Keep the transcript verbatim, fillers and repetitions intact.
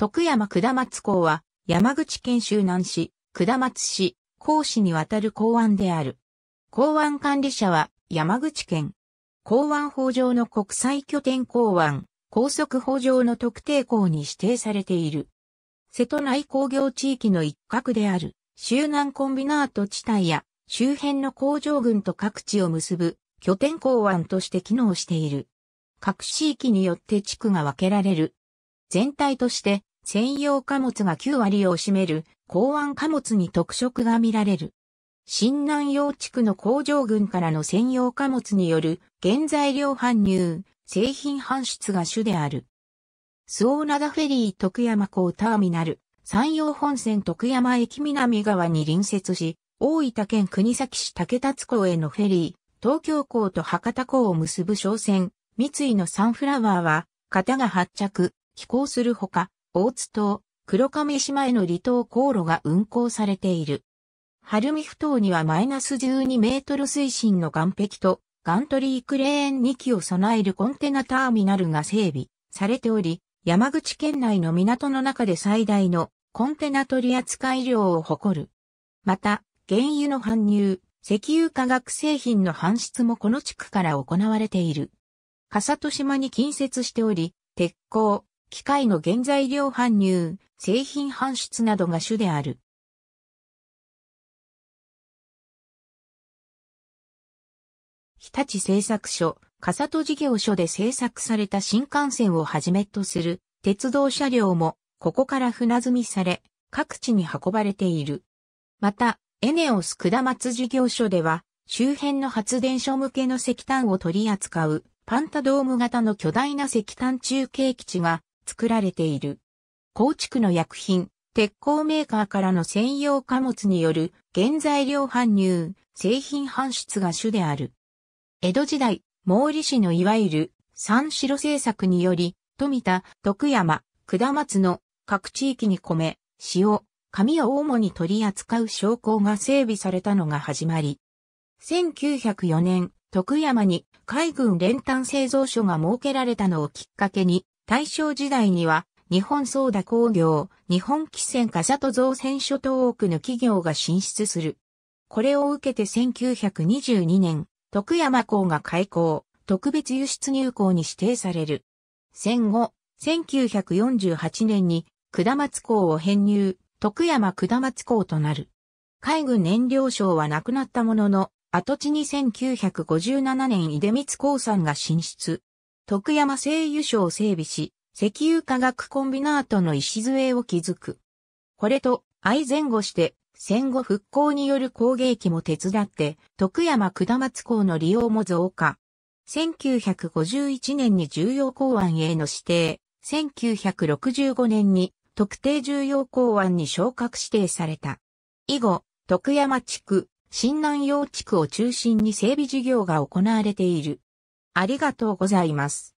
徳山下松港は、山口県周南市、下松市、甲市にわたる港湾である。港湾管理者は、山口県。港湾法上の国際拠点港湾、高速法上の特定港に指定されている。瀬戸内工業地域の一角である、周南コンビナート地帯や、周辺の工場群と各地を結ぶ、拠点港湾として機能している。各市域によって地区が分けられる。全体として、専用貨物がきゅうわりを占める港湾貨物に特色が見られる。新南陽地区の工場群からの専用貨物による原材料搬入、製品搬出が主である。周南フェリー徳山港ターミナル、山陽本線徳山駅南側に隣接し、大分県国東市竹田津港へのフェリー、東京港と博多港を結ぶ商船、三井のサンフラワーは、型が発着、寄港するほか、大津島、黒亀島への離島航路が運航されている。晴海ふ頭にはマイナスじゅうにメートル水深の岸壁とガントリークレーンにきを備えるコンテナターミナルが整備されており、山口県内の港の中で最大のコンテナ取扱量を誇る。また、原油の搬入、石油化学製品の搬出もこの地区から行われている。笠戸島に近接しており、鉄鋼、機械の原材料搬入、製品搬出などが主である。日立製作所、笠戸事業所で製作された新幹線をはじめとする鉄道車両もここから船積みされ、各地に運ばれている。また、エネオス下松事業所では、周辺の発電所向けの石炭を取り扱うパンタドーム型の巨大な石炭中継基地が作られている。高地区の薬品、鉄鋼メーカーからの専用貨物による原材料搬入、製品搬出が主である。江戸時代、毛利氏のいわゆる三城政策により、富田、徳山、下松の各地域に米、塩、紙を主に取り扱う商港が整備されたのが始まり。せんきゅうひゃくよねん、徳山に海軍練炭製造所が設けられたのをきっかけに、大正時代には、日本ソーダ工業、日本汽船笠戸造船所等多くの企業が進出する。これを受けてせんきゅうひゃくにじゅうにねん、徳山港が開港、特別輸出入港に指定される。戦後、せんきゅうひゃくよんじゅうはちねんに下松港を編入、徳山下松港となる。海軍燃料省はなくなったものの、跡地にせんきゅうひゃくごじゅうななねん出光興産が進出。徳山製油所を整備し、石油化学コンビナートの礎を築く。これと相前後して、戦後復興による工芸機も手伝って、徳山下松港の利用も増加。せんきゅうひゃくごじゅういちねんに重要港湾への指定、せんきゅうひゃくろくじゅうごねんに特定重要港湾に昇格指定された。以後、徳山地区、新南陽地区を中心に整備事業が行われている。ありがとうございます。